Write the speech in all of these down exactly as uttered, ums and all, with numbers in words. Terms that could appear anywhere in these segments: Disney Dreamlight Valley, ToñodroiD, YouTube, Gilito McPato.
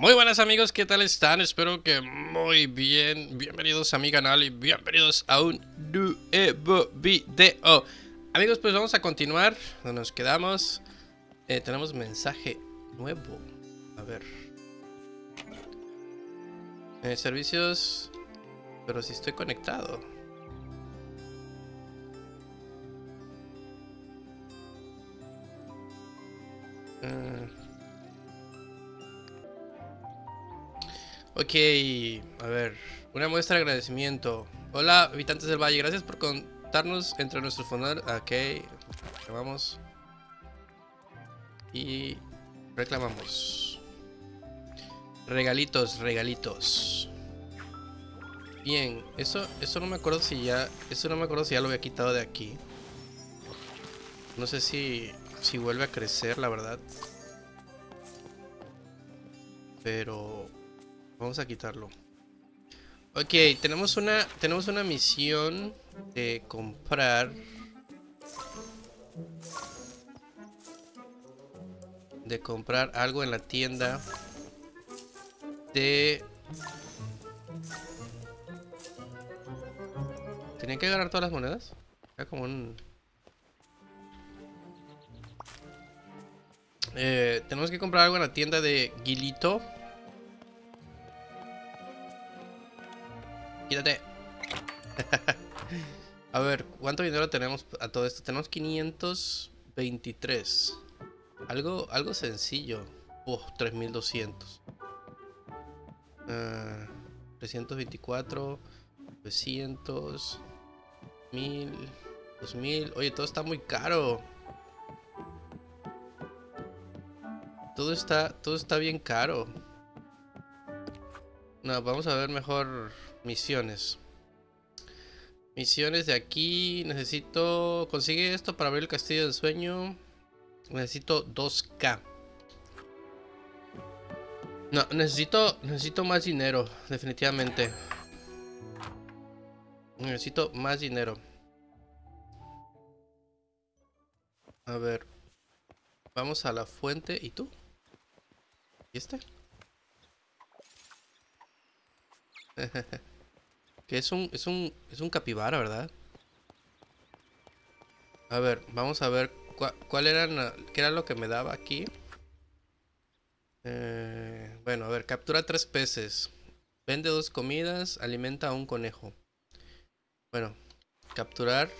Muy buenas amigos, ¿qué tal están? Espero que muy bien. Bienvenidos a mi canal y bienvenidos a un nuevo video. Amigos, pues vamos a continuar donde nos quedamos. eh, Tenemos mensaje nuevo. A ver, eh, servicios. Pero si estoy conectado. mm. Ok, a ver, una muestra de agradecimiento. Hola, habitantes del valle, gracias por contarnos entre nuestros fundadores. Ok, reclamamos. Y reclamamos. Regalitos, regalitos. Bien, eso, eso no me acuerdo si ya. Eso no me acuerdo si ya lo había quitado de aquí. No sé si, si vuelve a crecer, la verdad. Pero vamos a quitarlo. Ok, tenemos una tenemos una misión de comprar de comprar algo en la tienda de tenían que ganar todas las monedas. Era como un eh, tenemos que comprar algo en la tienda de Gilito. Quítate. A ver, ¿cuánto dinero tenemos a todo esto? Tenemos quinientos veintitrés. Algo, algo sencillo. Oh, tres mil doscientos. Uh, trescientos veinticuatro. novecientos. mil. dos mil. Oye, todo está muy caro. Todo está, todo está bien caro. No, vamos a ver mejor misiones. Misiones de aquí. Necesito... Consigue esto para abrir el castillo del sueño. Necesito dos K. No, necesito... Necesito más dinero. Definitivamente. Necesito más dinero. A ver. Vamos a la fuente. ¿Y tú? ¿Y este? Que es un, es un, es un capibara, ¿verdad? A ver, vamos a ver cua, cuál era, qué era lo que me daba aquí. Eh, bueno, a ver, captura tres peces, vende dos comidas, alimenta a un conejo. Bueno, capturar,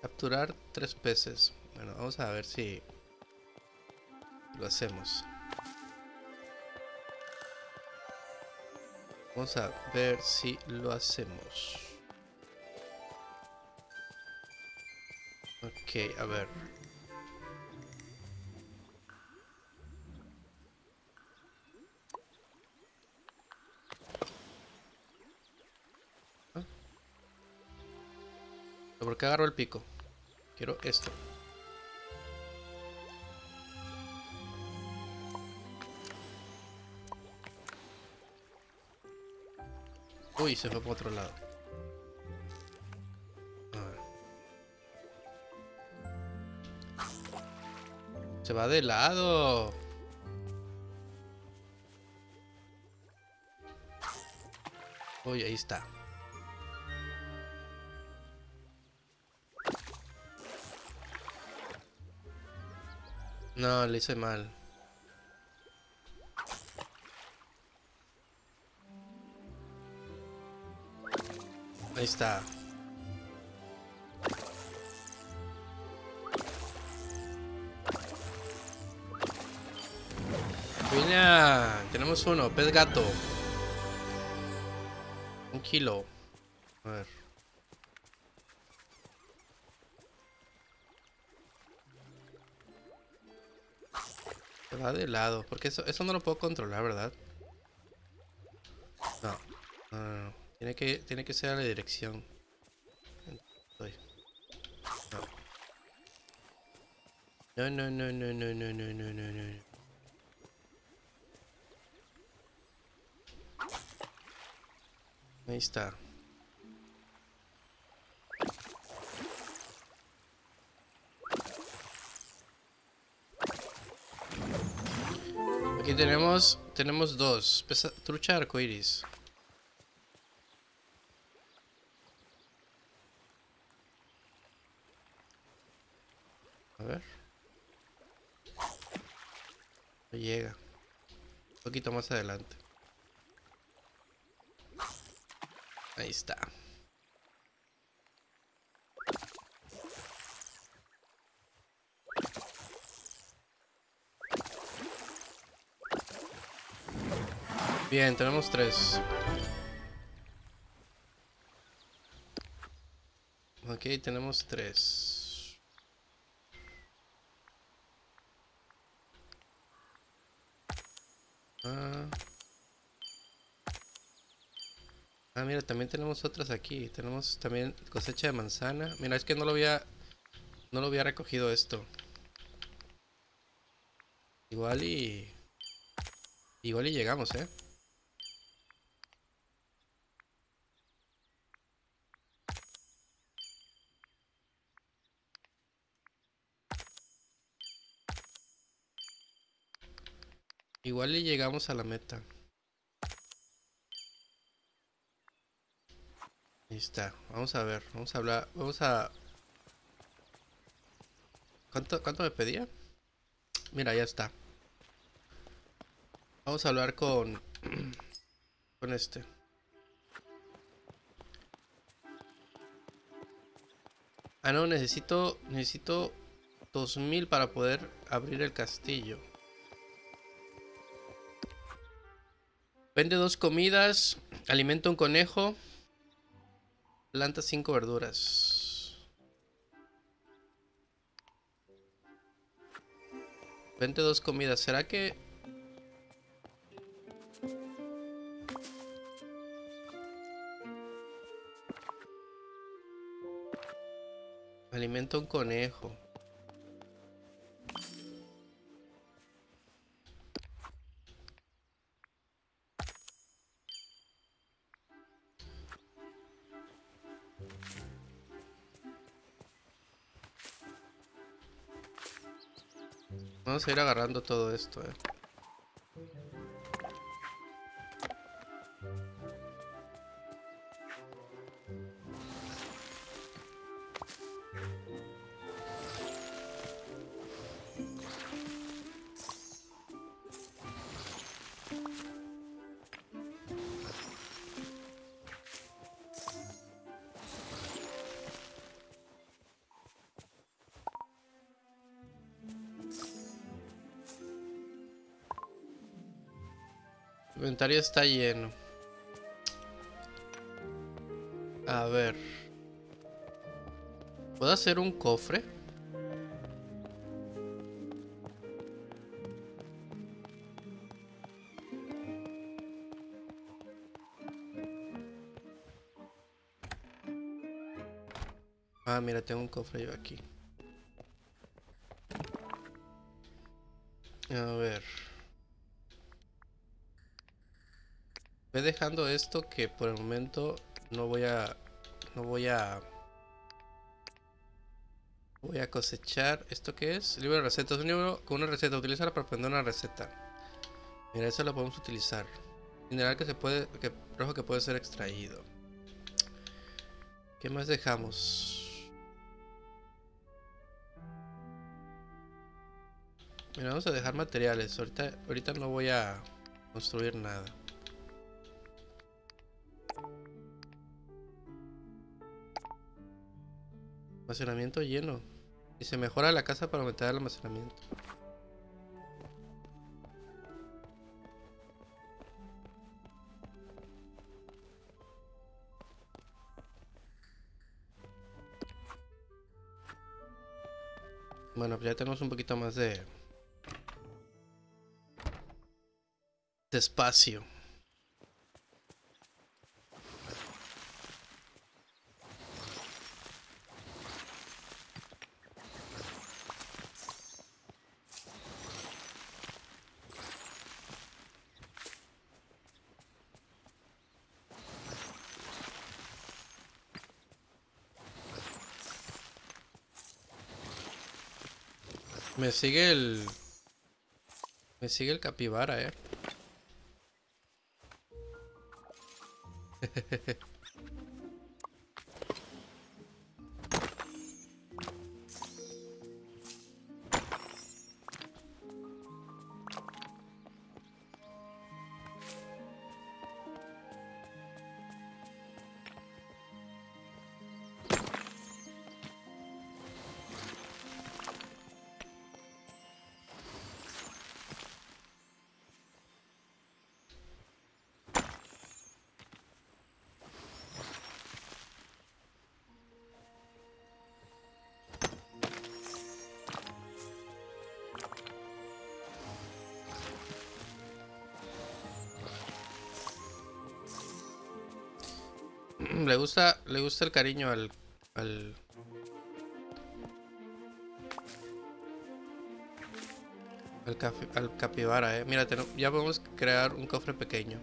capturar tres peces. Bueno, vamos a ver si lo hacemos. Vamos a ver si lo hacemos. Ok, a ver. ¿Ah? ¿Por qué agarro el pico? Quiero esto. Uy, se fue por otro lado. A ver. Se va de lado. Uy, ahí está. No, le hice mal. Ahí está. Mira, tenemos uno, pez gato. Un kilo. A ver. Se va de lado, porque eso, eso no lo puedo controlar, ¿verdad? No, no, no, no. Tiene que, tiene que ser a la dirección. No, no, no, no, no, no, no, no, no, no. Ahí está. Ok, Y tenemos, tenemos dos. Pesa, trucha arcoiris. A ver. No llega. Un poquito más adelante. Ahí está. Bien, tenemos tres. Ok, tenemos tres. Ah. Ah, mira, también tenemos otras aquí. Tenemos también cosecha de manzana. Mira, es que no lo había, no lo había recogido esto. Igual y... Igual y llegamos, ¿eh? Igual y llegamos a la meta. Ahí está. Vamos a ver. Vamos a hablar. Vamos a... ¿Cuánto, cuánto me pedía? Mira, ya está. Vamos a hablar con... Con este. Ah, no. Necesito... Necesito... dos mil para poder abrir el castillo. Vende dos comidas, alimenta un conejo, planta cinco verduras. Vende dos comidas, ¿será que...? Alimenta un conejo. Vamos a ir agarrando todo esto, eh. El inventario está lleno. A ver. ¿Puedo hacer un cofre? Ah, mira, tengo un cofre yo aquí. A ver. Voy dejando esto que por el momento no voy a no voy a voy a cosechar. ¿Esto qué es? Libro de recetas, un libro con una receta, utilizar para aprender una receta. Mira, eso lo podemos utilizar. Mineral que se puede, que rojo que puede ser extraído. ¿Qué más dejamos? Mira, vamos a dejar materiales. Ahorita ahorita no voy a construir nada. Almacenamiento lleno. Y se mejora la casa para aumentar el almacenamiento. Bueno, pues ya tenemos un poquito más de... de espacio. Me sigue el... Me sigue el capibara, eh. Le gusta, le gusta el cariño al, al... Al, cafe, al capibara, eh. Mira, tenemos, ya podemos crear un cofre pequeño.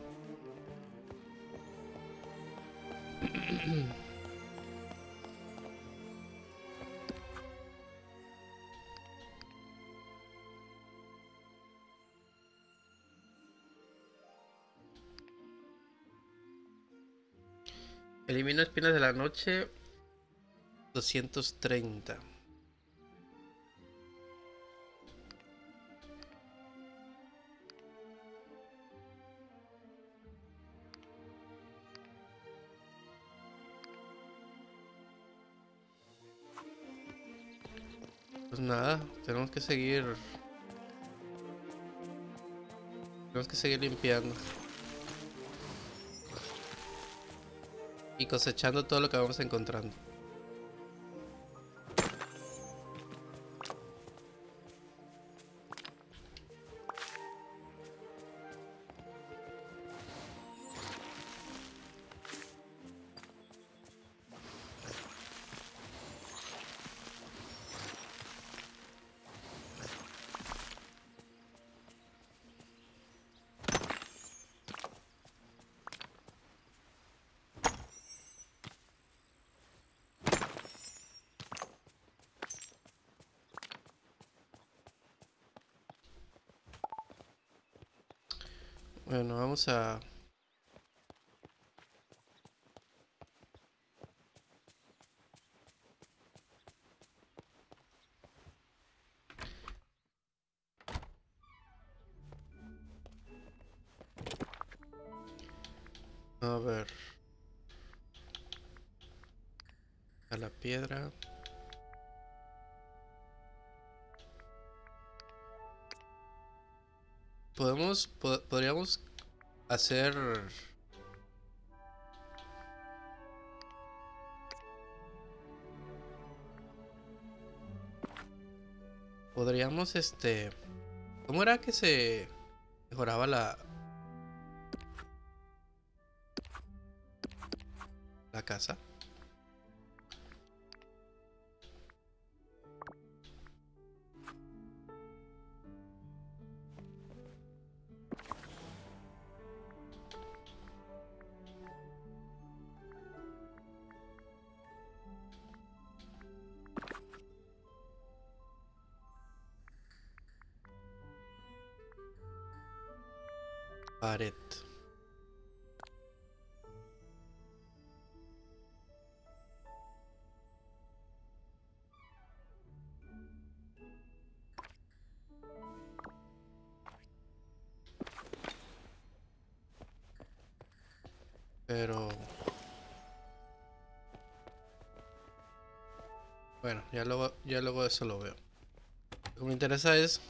Elimino espinas de la noche. Doscientos treinta. Pues nada, tenemos que seguir Tenemos que seguir limpiando y cosechando todo lo que vamos encontrando. Bueno, vamos a... A ver... A la piedra... Podemos, po podríamos hacer Podríamos este ¿Cómo era que se mejoraba la La casa? Pared. Pero... Bueno, ya luego, ya luego eso lo veo. Lo que me interesa es...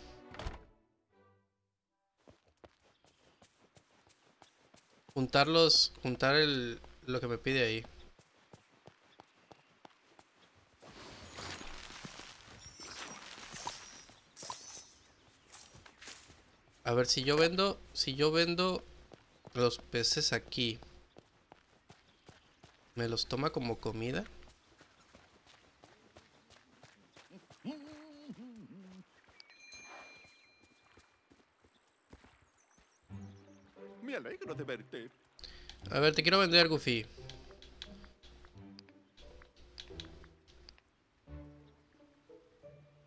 Juntarlos, juntar el, lo que me pide ahí. A ver, si yo vendo, si yo vendo los peces aquí, ¿me los toma como comida? A ver, te quiero vender, Goofy.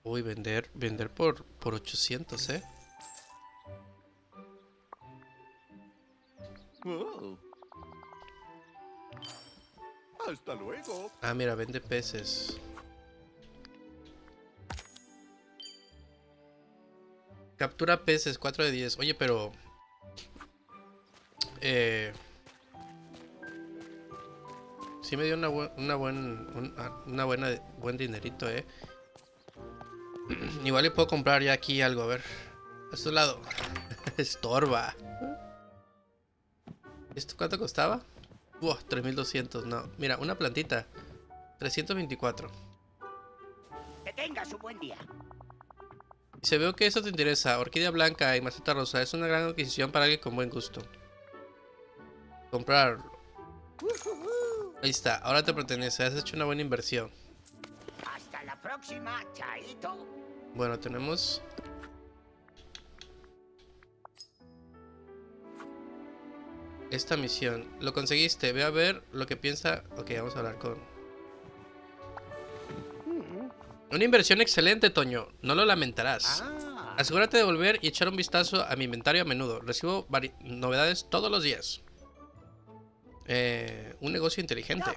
Uy, vender, vender por, por ochocientos, eh. Oh. Hasta luego. Ah, mira, vende peces. Captura peces, cuatro de diez. Oye, pero... Eh... Sí me dio una, bu una, buen, un, una buena buen dinerito, eh. Igual le puedo comprar ya aquí algo, a ver. A su lado. Estorba. ¿Esto cuánto costaba? Wow, tres mil doscientos, no. Mira, una plantita. trescientos veinticuatro. Que tengas un buen día. Se veo que eso te interesa. Orquídea blanca y maceta rosa. Es una gran adquisición para alguien con buen gusto. Comprar. Ahí está, ahora te pertenece. Has hecho una buena inversión. Hasta la próxima, chaito. Bueno, tenemos... esta misión. Lo conseguiste. Ve a ver lo que piensa. Ok, vamos a hablar con... Una inversión excelente, Toño. No lo lamentarás. Ah. Asegúrate de volver y echar un vistazo a mi inventario a menudo. Recibo vari... novedades todos los días. Eh, un negocio inteligente.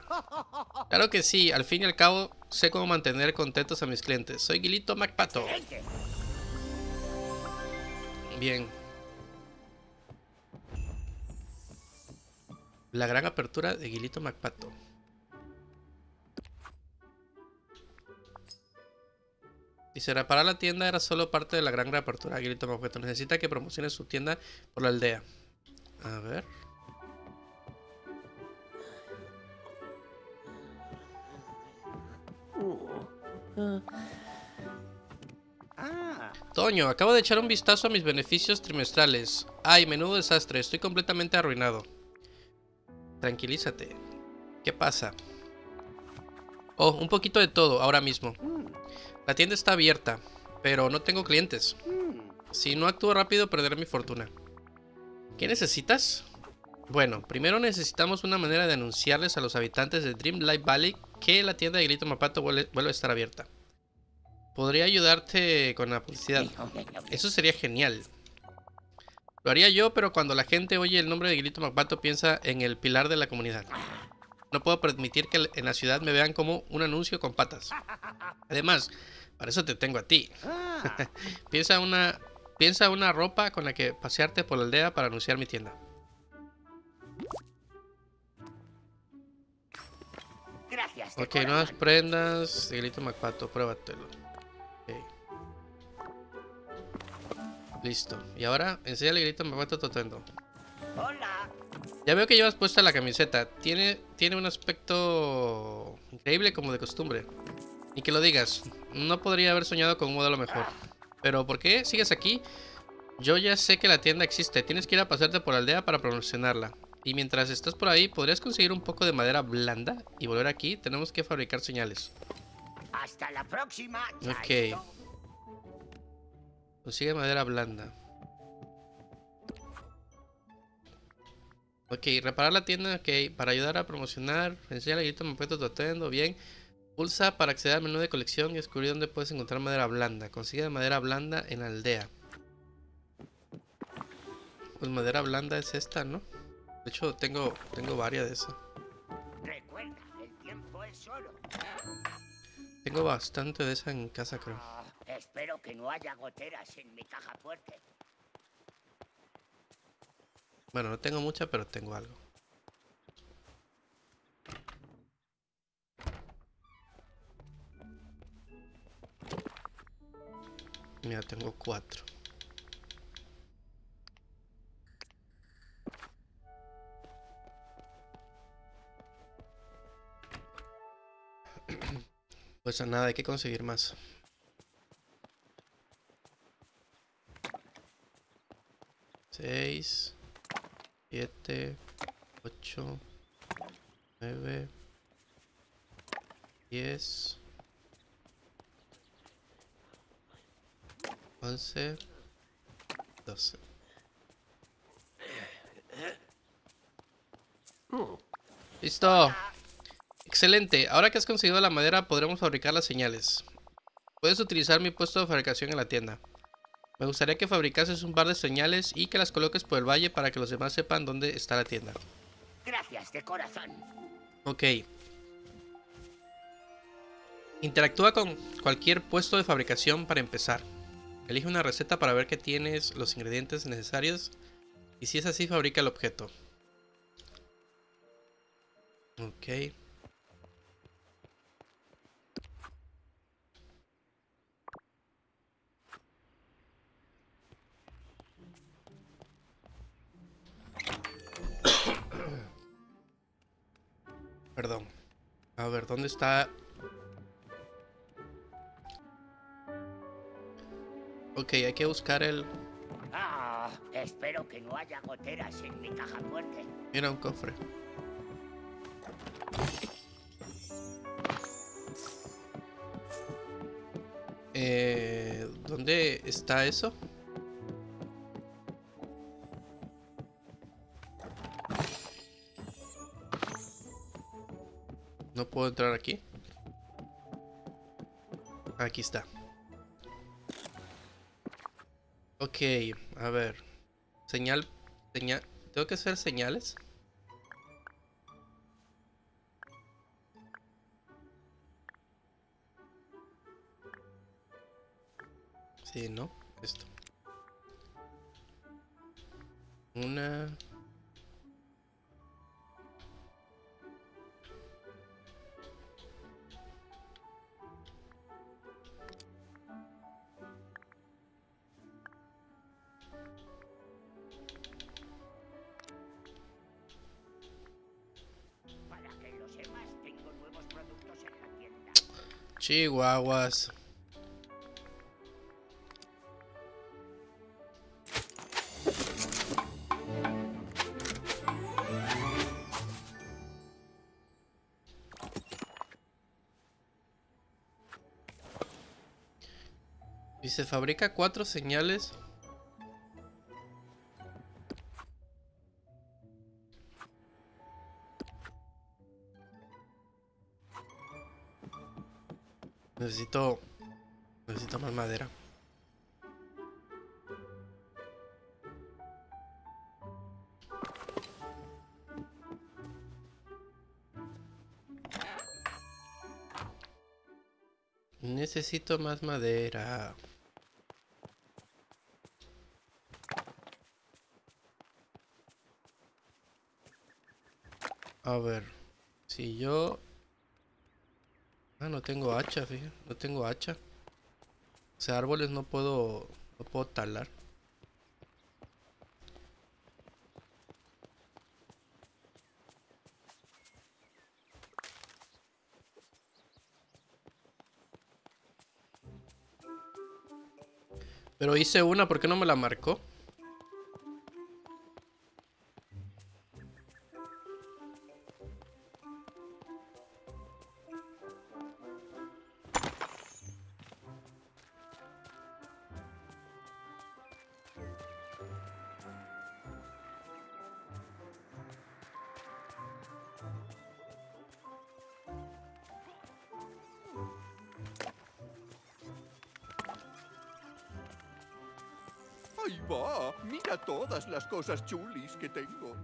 Claro que sí. Al fin y al cabo, sé cómo mantener contentos a mis clientes. Soy Gilito McPato. Bien. La gran apertura de Gilito McPato. Dice, reparar la tienda era solo parte de la gran reapertura. Gilito McPato necesita que promocione su tienda por la aldea. A ver. Toño, acabo de echar un vistazo a mis beneficios trimestrales. Ay, menudo desastre. Estoy completamente arruinado. Tranquilízate. ¿Qué pasa? Oh, un poquito de todo, ahora mismo. La tienda está abierta, pero no tengo clientes. Si no actúo rápido, perderé mi fortuna. ¿Qué necesitas? Bueno, primero necesitamos una manera de anunciarles a los habitantes de Dreamlight Valley que la tienda de Gilito McPato vuelve, vuelve a estar abierta. Podría ayudarte con la publicidad. Eso sería genial. Lo haría yo, pero cuando la gente oye el nombre de Gilito McPato piensa en el pilar de la comunidad. No puedo permitir que en la ciudad me vean como un anuncio con patas. Además, para eso te tengo a ti. Piensa una, piensa una ropa con la que pasearte por la aldea para anunciar mi tienda. Gracias. Ok, nuevas prendas. Gilito McPato, pruébatelo. Okay. Listo. Y ahora, enséñale el Gilito McPato totendo. Hola. Ya veo que llevas puesta la camiseta. Tiene, tiene un aspecto increíble como de costumbre. Y que lo digas, no podría haber soñado con un modelo mejor. Pero ¿por qué sigues aquí? Yo ya sé que la tienda existe. Tienes que ir a pasarte por la aldea para promocionarla. Y mientras estás por ahí, ¿podrías conseguir un poco de madera blanda? Y volver aquí, tenemos que fabricar señales. Hasta la próxima. Ok. Consigue madera blanda. Ok, reparar la tienda. Ok, para ayudar a promocionar. Enseña el Gilito McPato tu atendo. Bien. Pulsa para acceder al menú de colección y descubrir dónde puedes encontrar madera blanda. Consigue madera blanda en la aldea. Pues madera blanda es esta, ¿no? De hecho, tengo, tengo varias de esas. Recuerda, el tiempo es solo. Tengo bastante de esa en casa, creo. Espero que no haya goteras en mi caja fuerte. Bueno, no tengo mucha, pero tengo algo. Mira, tengo cuatro. Pues a nada, hay que conseguir más. Seis. siete, ocho, nueve, diez, once, doce. ¡Listo! Excelente, ahora que has conseguido la madera podremos fabricar las señales. Puedes utilizar mi puesto de fabricación en la tienda. Me gustaría que fabricases un par de señales y que las coloques por el valle para que los demás sepan dónde está la tienda. Gracias de corazón. Ok. Interactúa con cualquier puesto de fabricación para empezar. Elige una receta para ver que tienes los ingredientes necesarios y si es así fabrica el objeto. Ok. Perdón. A ver, ¿dónde está? Ok, hay que buscar el... Ah, espero que no haya goteras en mi caja fuerte. Mira, un cofre. Eh, ¿dónde está eso? No puedo entrar aquí. Aquí está. Ok, a ver. Señal, señal. ¿Tengo que hacer señales? Sí, ¿no? Esto. Una... Chihuahuas. Y se fabrica cuatro señales. Necesito... Necesito más madera. Necesito más madera. A ver... Si yo... Ah, no tengo hacha, fíjate, no tengo hacha. O sea, árboles no puedo, no puedo talar. Pero hice una, ¿por qué no me la marcó? ¡Ahí va! ¡Mira todas las cosas chulis que tengo!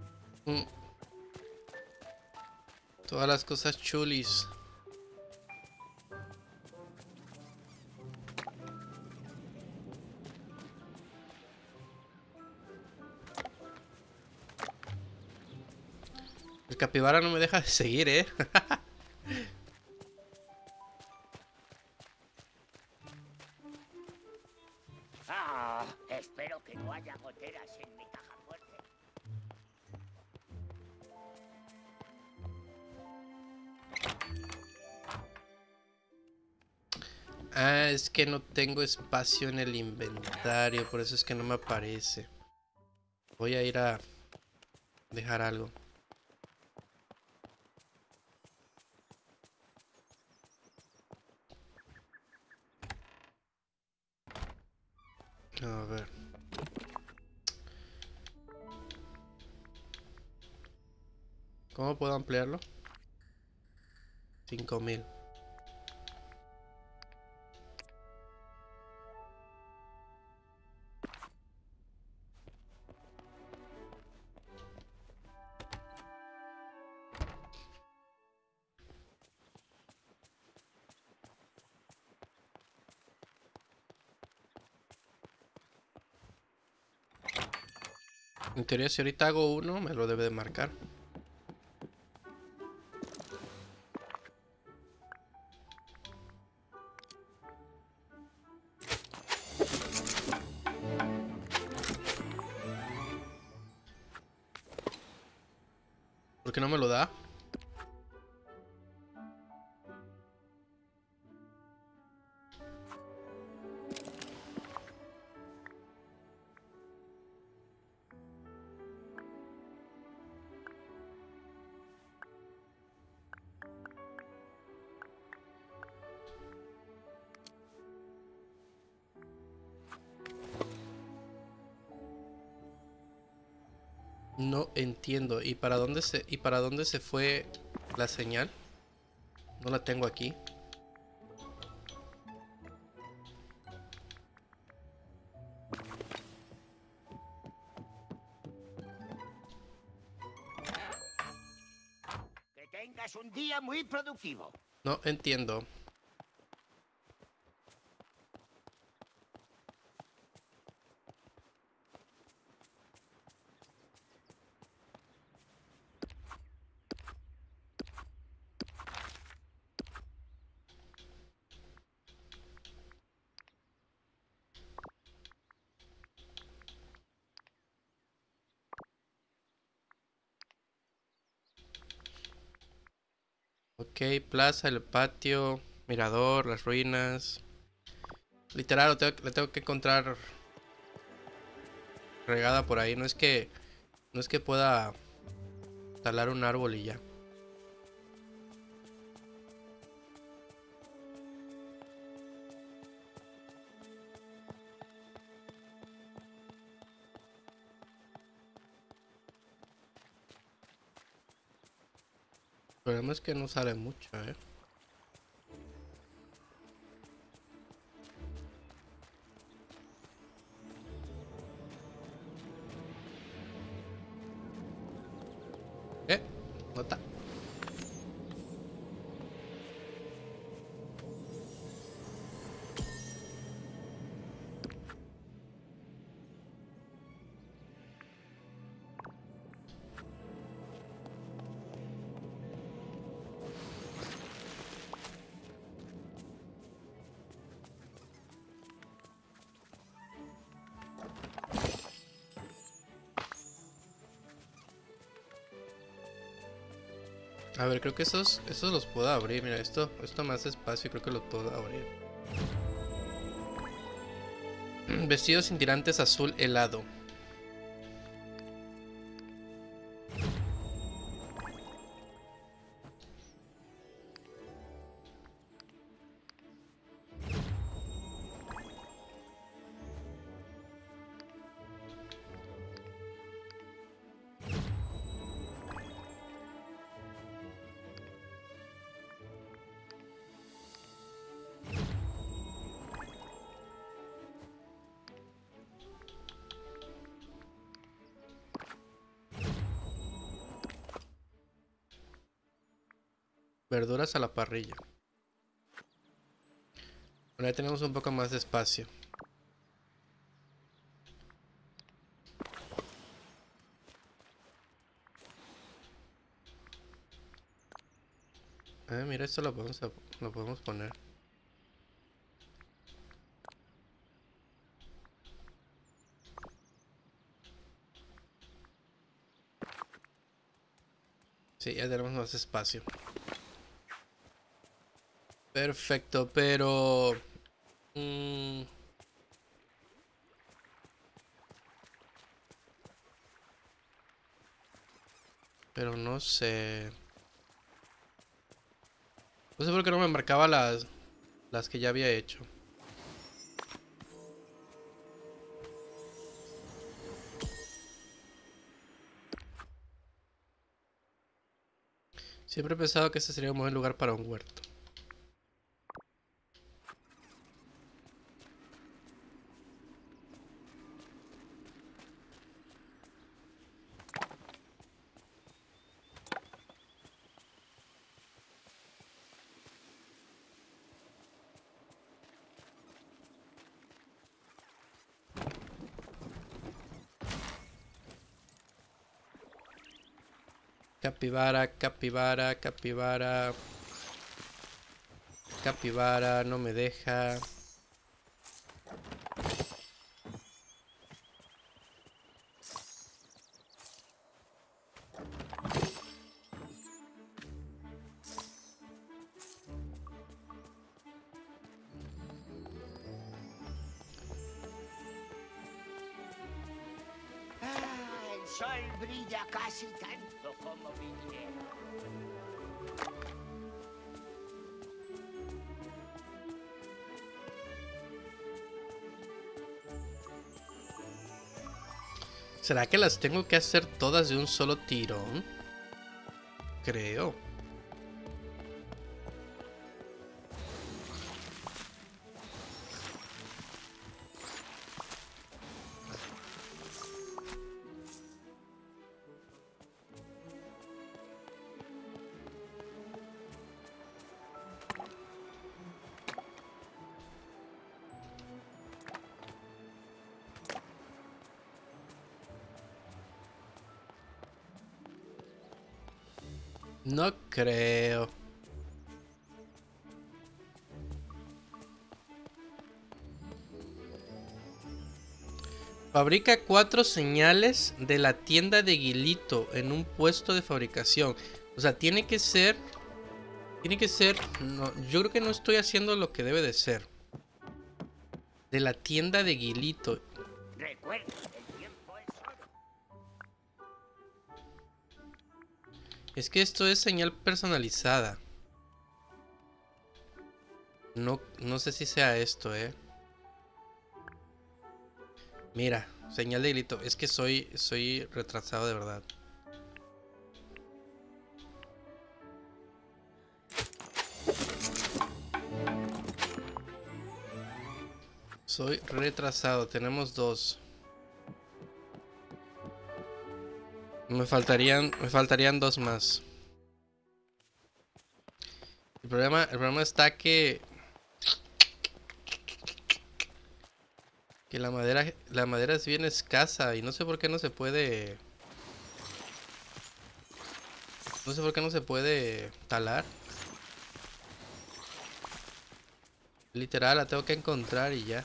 Mm. Todas las cosas chulis. El capibara no me deja de seguir, ¿eh? Ah, es que no tengo espacio en el inventario, por eso es que no me aparece. Voy a ir a dejar algo. A ver. ¿Cómo puedo ampliarlo? cinco mil. En teoría, si ahorita hago uno, me lo debe de marcar. ¿Por qué no me lo da? No entiendo. ¿Y para dónde se y para dónde se fue la señal? No la tengo aquí. Que tengas un día muy productivo. No entiendo. Ok, plaza, el patio, mirador, las ruinas. Literal, lo tengo, lo tengo que encontrar regada por ahí. No es que, no es que pueda talar un árbol y ya. El problema es que no sale mucho, eh. Eh, no está. A ver, creo que esos, esos los puedo abrir. Mira, esto, esto más espacio, creo que los puedo abrir. Vestido sin tirantes azul helado. Verduras a la parrilla. Ahora tenemos un poco más de espacio. Ah, mira, esto lo podemos, lo podemos poner. Sí, ya tenemos más espacio. Perfecto, pero... Mmm, pero no sé... No sé por qué no me marcaba las, las que ya había hecho. Siempre he pensado que este sería un buen lugar para un huerto. Capibara, capibara, capibara. Capibara, no me deja. ¿Será que las tengo que hacer todas de un solo tirón? Creo. No creo. Fabrica cuatro señales de la tienda de Gilito en un puesto de fabricación. O sea, tiene que ser... Tiene que ser... No, yo creo que no estoy haciendo lo que debe de ser. De la tienda de Gilito. Recuerda. Es que esto es señal personalizada. No, no sé si sea esto, eh. Mira, señal de Gilito. Es que soy, soy retrasado de verdad. Soy retrasado. Tenemos dos. Me faltarían, me faltarían dos más. El problema, el problema está que... Que la madera, la madera es bien escasa y no sé por qué no se puede... No sé por qué no se puede talar. Literal, la tengo que encontrar y ya.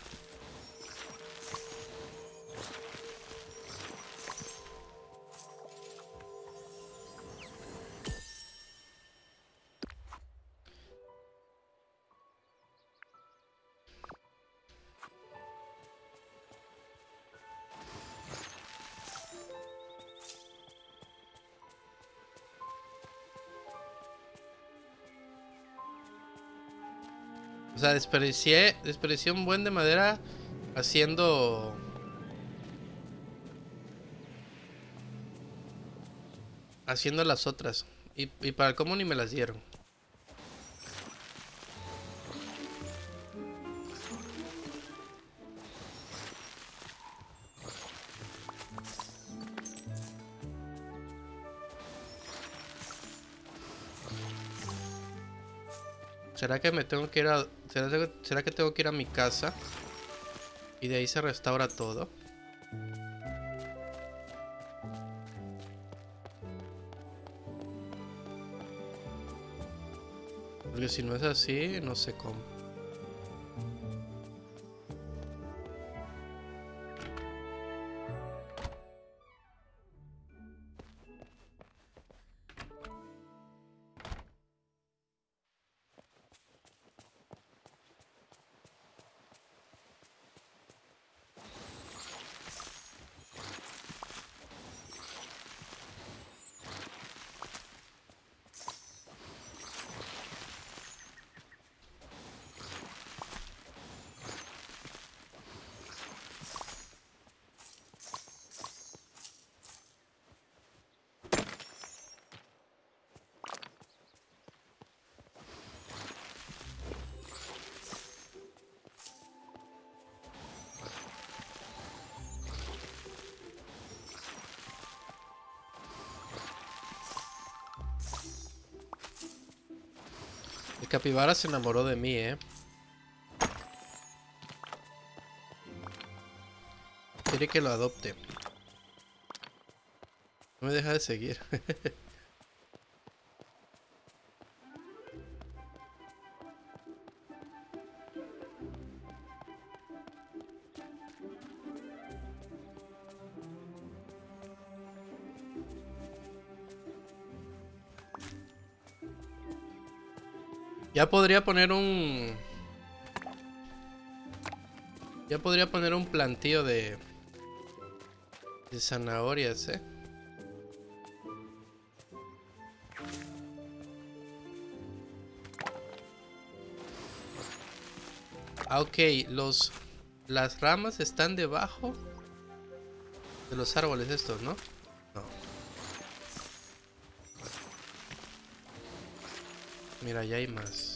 O sea, desperdicié, desperdicié un buen de madera haciendo... Haciendo las otras. Y, y para el común ni me las dieron. ¿Será que me tengo que ir a... ¿Será, ¿Será que tengo que ir a mi casa? Y de ahí se restaura todo. Porque si no es así, no sé cómo. El capibara se enamoró de mí, eh. Quiere que lo adopte. No me deja de seguir. Ya podría poner un... Ya podría poner un plantío de... de zanahorias, eh. Ah, ok, los... las ramas están debajo de los árboles estos, ¿no? No. Mira, ya hay más.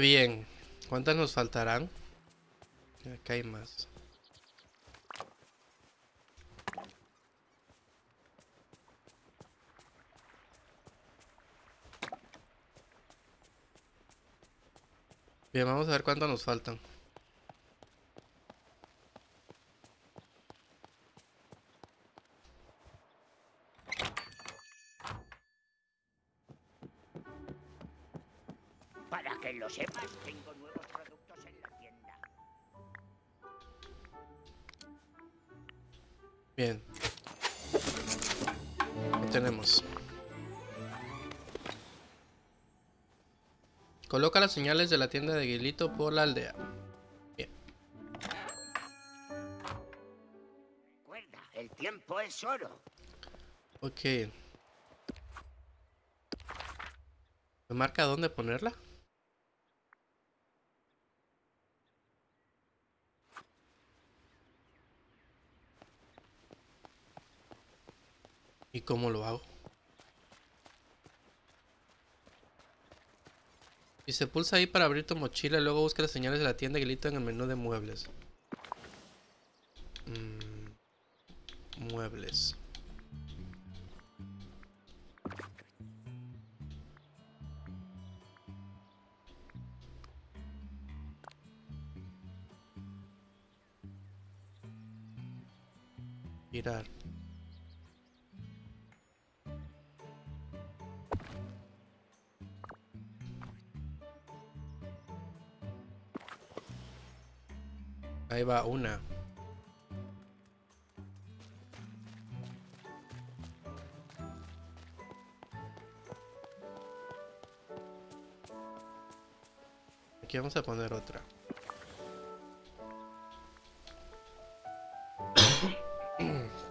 Bien, ¿cuántas nos faltarán? Acá hay más. Bien, vamos a ver cuántas nos faltan. Coloca las señales de la tienda de Gilito por la aldea. Bien. Recuerda, el tiempo es oro. Ok. ¿Me marca dónde ponerla? ¿Y cómo lo hago? Si se pulsa ahí para abrir tu mochila, luego busca las señales de la tienda Gilito en el menú de muebles. Mm, muebles. Girar. Ahí va una. Aquí vamos a poner otra.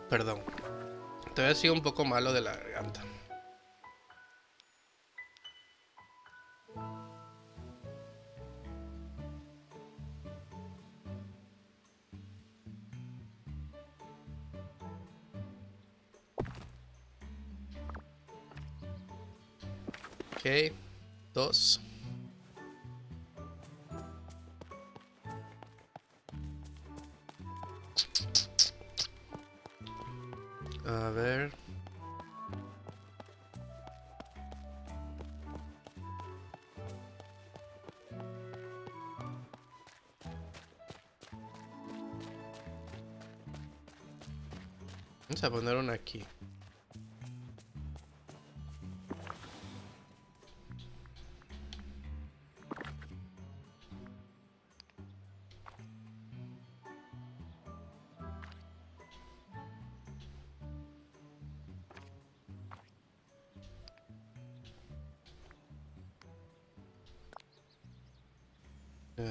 Perdón. Todavía sigo un poco malo de la garganta. Ok, dos. A ver. Vamos a poner una aquí.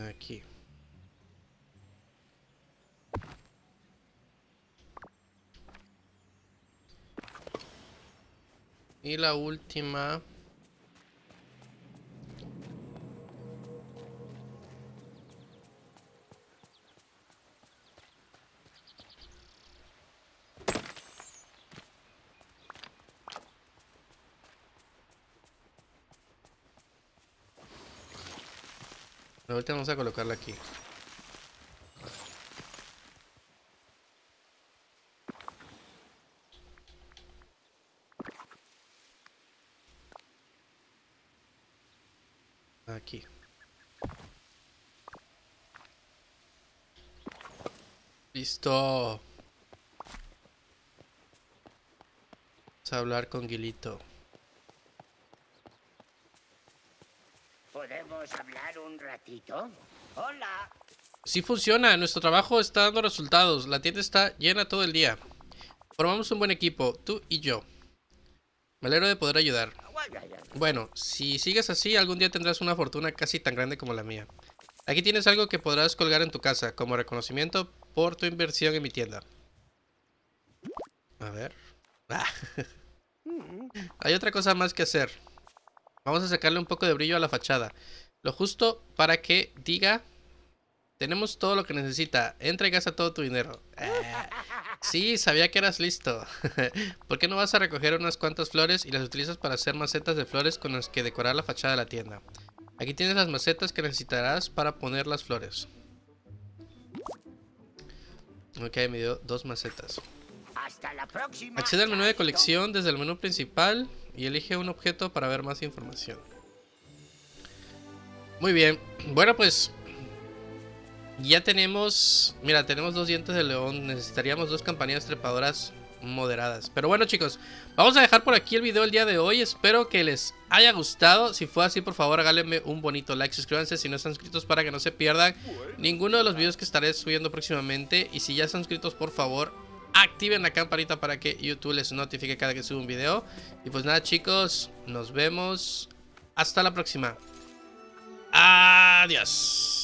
Aquí. Y la última. Ahorita vamos a colocarla aquí. Aquí. Listo. Vamos a hablar con Gilito. ¿Podemos hablar un ratito? Hola. Sí funciona, nuestro trabajo está dando resultados. La tienda está llena todo el día. Formamos un buen equipo, tú y yo. Me alegro de poder ayudar. Bueno, si sigues así, algún día tendrás una fortuna casi tan grande como la mía. Aquí tienes algo que podrás colgar en tu casa, como reconocimiento por tu inversión en mi tienda. A ver... Ah. Hay otra cosa más que hacer. Vamos a sacarle un poco de brillo a la fachada. Lo justo para que diga... Tenemos todo lo que necesita. Entra y gasta todo tu dinero. Eh. Sí, sabía que eras listo. ¿Por qué no vas a recoger unas cuantas flores y las utilizas para hacer macetas de flores con las que decorar la fachada de la tienda? Aquí tienes las macetas que necesitarás para poner las flores. Ok, me dio dos macetas. Hasta la próxima. Accede al menú de colección desde el menú principal y elige un objeto para ver más información. Muy bien. Bueno, pues... ya tenemos, mira, tenemos dos dientes de león. Necesitaríamos dos campanillas trepadoras moderadas. Pero bueno, chicos, vamos a dejar por aquí el video el día de hoy. Espero que les haya gustado. Si fue así, por favor, háganme un bonito like. Suscríbanse si no están inscritos para que no se pierdan ninguno de los videos que estaré subiendo próximamente. Y si ya están inscritos, por favor, activen la campanita para que YouTube les notifique cada que suba un video. Y pues nada, chicos, nos vemos. Hasta la próxima. Adiós.